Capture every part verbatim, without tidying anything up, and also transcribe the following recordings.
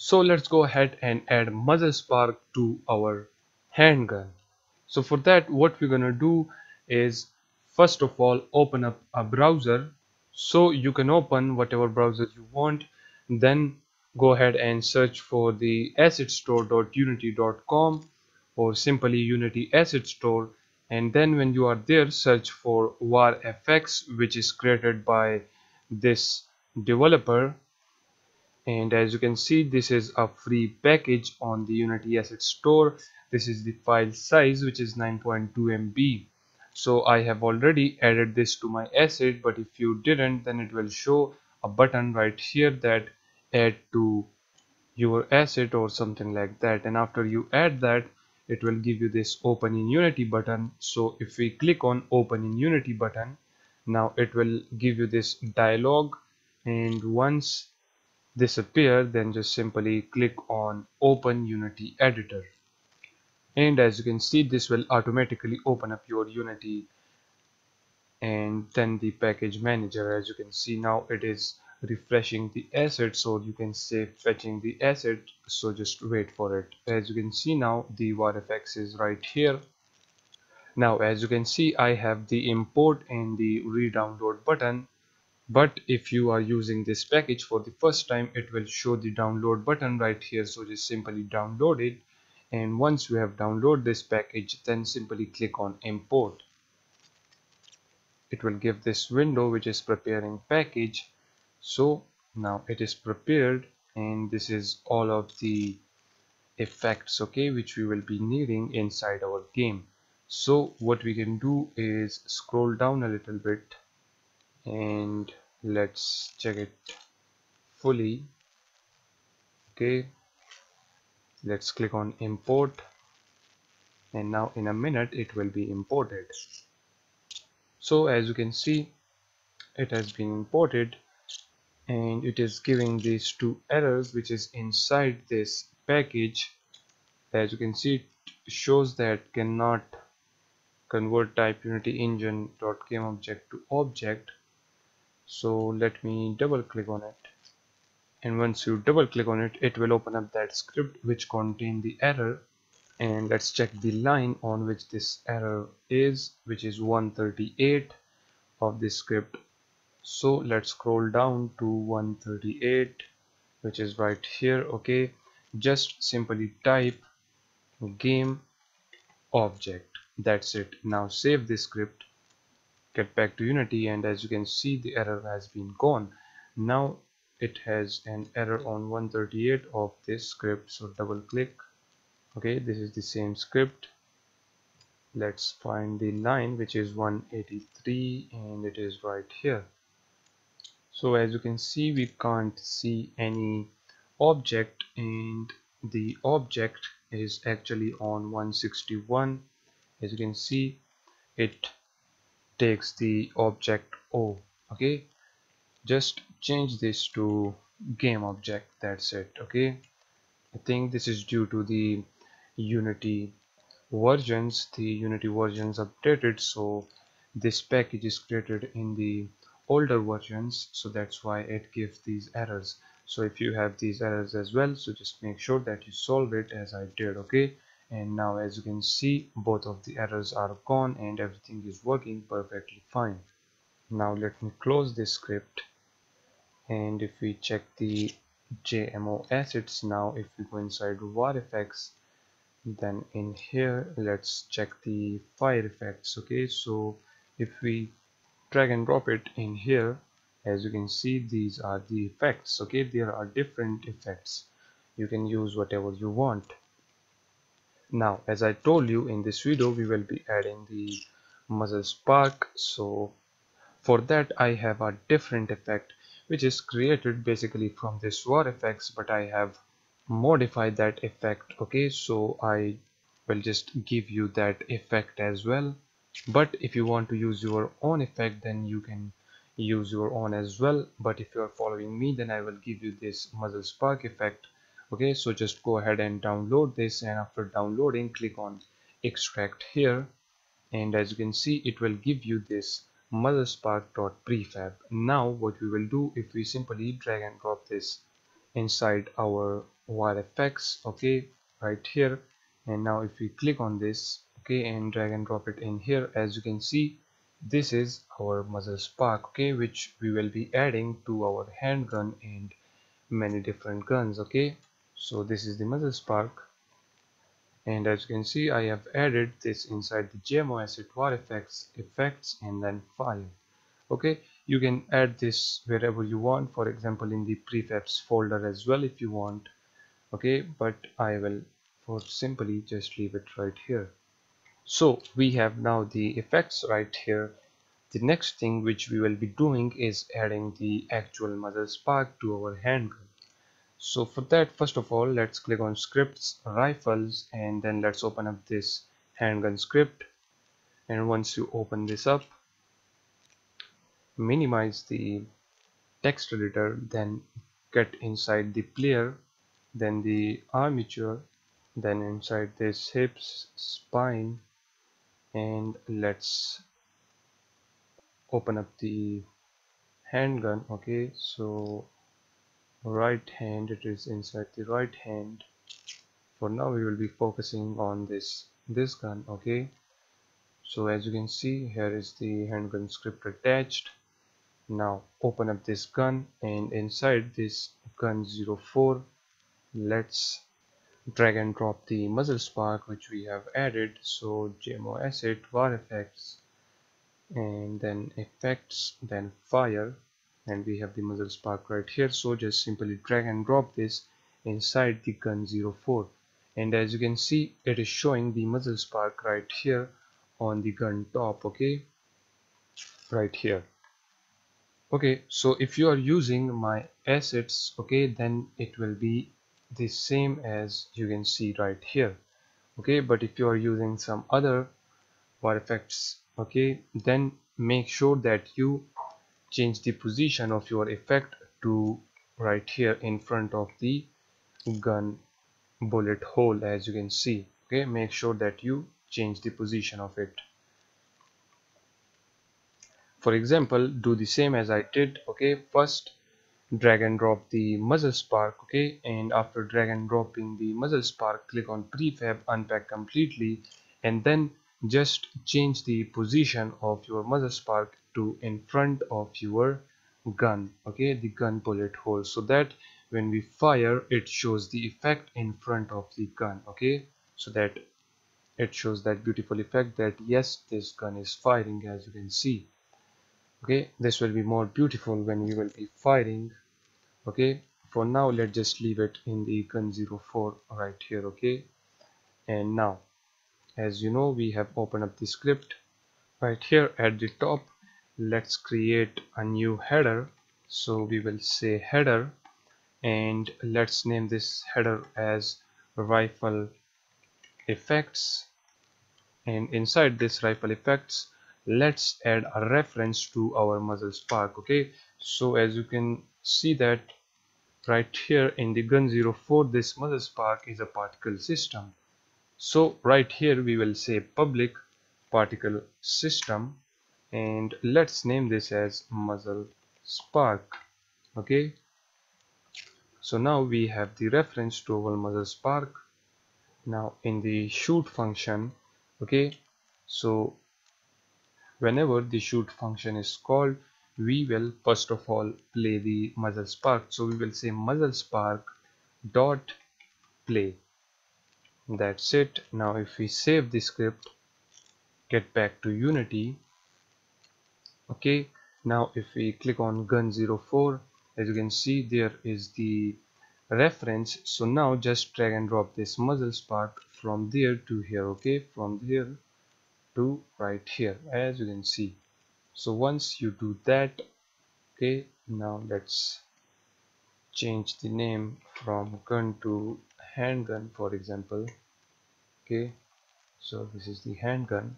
So let's go ahead and add muzzle spark to our handgun. So for that, what we're gonna do is first of all open up a browser. So you can open whatever browser you want, then go ahead and search for the asset store dot unity dot com or simply Unity Asset Store, and then when you are there, search for WarFX, which is created by this developer. And as you can see, this is a free package on the Unity Asset Store. This is the file size, which is nine point two M B. So I have already added this to my asset, but if you didn't, then it will show a button right here that add to your asset or something like that. And after you add that, it will give you this open in Unity button. So if we click on open in Unity button, now it will give you this dialog, and once this appears, then just simply click on open Unity editor, and as you can see, this will automatically open up your Unity and then the package manager. As you can see, now it is refreshing the asset, so you can say fetching the asset, so just wait for it. As you can see, now the WarFX is right here. Now as you can see, I have the import and the re-download button, but if you are using this package for the first time, it will show the download button right here, so just simply download it. And once you have downloaded this package, then simply click on import. It will give this window which is preparing package. So now it is prepared, and this is all of the effects, okay, which we will be needing inside our game. So what we can do is scroll down a little bit and let's check it fully. Okay, let's click on import, and now in a minute it will be imported. So as you can see, it has been imported, and it is giving these two errors which is inside this package. As you can see, it shows that cannot convert type unity engine dot game object to object. So let me double click on it, and once you double click on it, it will open up that script which contained the error. And let's check the line on which this error is, which is one thirty-eight of this script. So let's scroll down to one thirty-eight, which is right here. Okay, just simply type game object, that's it. Now save this script, get back to Unity, and as you can see, the error has been gone. Now it has an error on one thirty-eight of this script, so double click. Okay, this is the same script. Let's find the line which is one eighty-three, and it is right here. So as you can see, we can't see any object, and the object is actually on one sixty-one. As you can see, it takes the object O. Okay, just change this to game object, that's it. Okay, I think this is due to the Unity versions. The Unity versions updated, so this package is created in the older versions, so that's why it gives these errors. So if you have these errors as well, so just make sure that you solve it as I did. Okay, and now as you can see, both of the errors are gone and everything is working perfectly fine. Now let me close this script, and if we check the J M O assets, now if we go inside WarFX, then in here let's check the fire effects. Okay, so if we drag and drop it in here, as you can see, these are the effects. Okay, there are different effects, you can use whatever you want. Now as I told you, in this video we will be adding the muzzle spark. So for that, I have a different effect which is created basically from this WarFX, but I have modified that effect. Okay, so I will just give you that effect as well, but if you want to use your own effect, then you can use your own as well. But if you are following me, then I will give you this muzzle spark effect. Okay, so just go ahead and download this, and after downloading, click on extract here, and as you can see, it will give you this muzzle spark dot prefab. Now what we will do, if we simply drag and drop this inside our WarFX, okay, right here. And now if we click on this, okay, and drag and drop it in here, as you can see, this is our muzzle spark, okay, which we will be adding to our handgun and many different guns, okay. So this is the muzzle spark, and as you can see, I have added this inside the G M O asset WarFX effects and then file, okay. You can add this wherever you want, for example in the prefabs folder as well if you want, okay, but I will for simply just leave it right here. So we have now the effects right here. The next thing which we will be doing is adding the actual muzzle spark to our handgun. So for that, first of all, let's click on scripts, rifles, and then let's open up this handgun script. And once you open this up, minimize the text editor, then get inside the player, then the armature, then inside this hips, spine, and let's open up the handgun, okay. So right hand, it is inside the right hand. For now we will be focusing on this this gun, okay. So as you can see, here is the handgun script attached. Now open up this gun, and inside this gun zero four, let's drag and drop the muzzle spark which we have added. So G M O asset, WarFX, and then effects, then fire, and we have the muzzle spark right here. So just simply drag and drop this inside the gun zero four, and as you can see, it is showing the muzzle spark right here on the gun top, okay, right here. Okay, so if you are using my assets, okay, then it will be the same as you can see right here, okay. But if you are using some other WarFX, okay, then make sure that you change the position of your effect to right here in front of the gun bullet hole, as you can see, okay. Make sure that you change the position of it. For example, do the same as I did, okay. First drag and drop the muzzle spark, okay, and after drag and dropping the muzzle spark, click on prefab, unpack completely, and then just change the position of your muzzle spark to in front of your gun, okay, the gun bullet hole, so that when we fire, it shows the effect in front of the gun, okay, so that it shows that beautiful effect that yes, this gun is firing, as you can see. Okay, this will be more beautiful when you will be firing, okay. For now, let's just leave it in the gun zero four right here, okay. And now, as you know, we have opened up the script right here. At the top, let's create a new header. So we will say header, and let's name this header as rifle effects, and inside this rifle effects, let's add a reference to our muzzle spark, okay. So as you can see that right here in the gun zero four, this muzzle spark is a particle system. So right here we will say public particle system, and let's name this as muzzle spark, okay. So now we have the reference to our muzzle spark. Now in the shoot function, okay, so whenever the shoot function is called, we will first of all play the muzzle spark. So we will say muzzle spark dot play. That's it. Now if we save the script, get back to Unity, okay. Now if we click on gun zero four, as you can see, there is the reference. So now just drag and drop this muzzle spark from there to here, okay, from here to right here, as you can see. So once you do that, okay, now let's change the name from gun to handgun, for example, okay. So this is the handgun.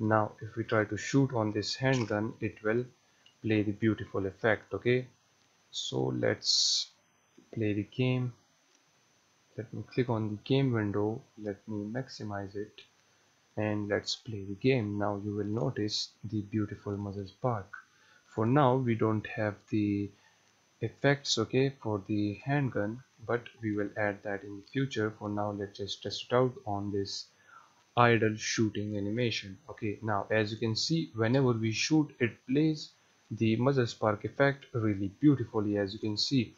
Now if we try to shoot on this handgun, it will play the beautiful effect, okay. So let's play the game. Let me click on the game window, let me maximize it, and let's play the game. Now you will notice the beautiful muzzle spark. For now we don't have the effects, okay, for the handgun, but we will add that in the future. For now, let's just test it out on this idle shooting animation. Okay, now as you can see, whenever we shoot, it plays the muzzle spark effect really beautifully, as you can see.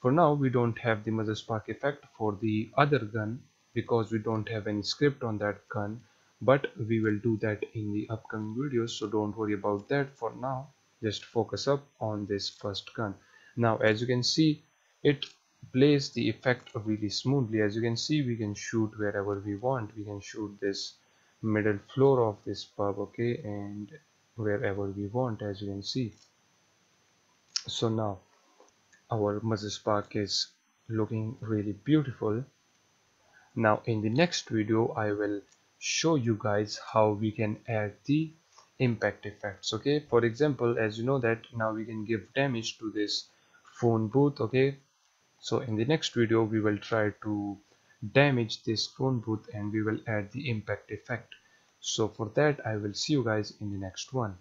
For now, we don't have the muzzle spark effect for the other gun because we don't have any script on that gun, but we will do that in the upcoming videos, so don't worry about that. For now, just focus up on this first gun. Now as you can see, it plays the effect really smoothly. As you can see, we can shoot wherever we want. We can shoot this middle floor of this pub, okay, and wherever we want, as you can see. So now our muzzle spark is looking really beautiful. Now in the next video, I will show you guys how we can add the impact effects, okay. For example, as you know that now we can give damage to this phone booth, okay. So in the next video, we will try to damage this phone booth and we will add the impact effect. So for that, I will see you guys in the next one.